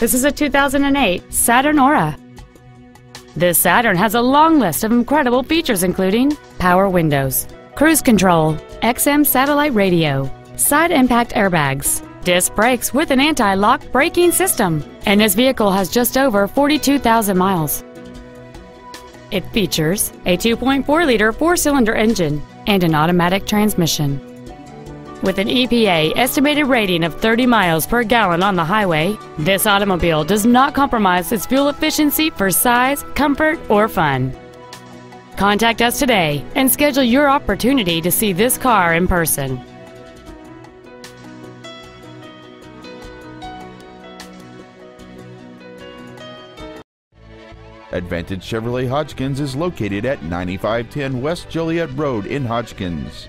This is a 2008 Saturn Aura. This Saturn has a long list of incredible features including power windows, cruise control, XM satellite radio, side impact airbags, disc brakes with an anti-lock braking system, and this vehicle has just over 42,000 miles. It features a 2.4-liter four-cylinder engine and an automatic transmission. With an EPA estimated rating of 30 miles per gallon on the highway, this automobile does not compromise its fuel efficiency for size, comfort, or fun. Contact us today and schedule your opportunity to see this car in person. Advantage Chevrolet Hodgkins is located at 9510 West Joliet Road in Hodgkins.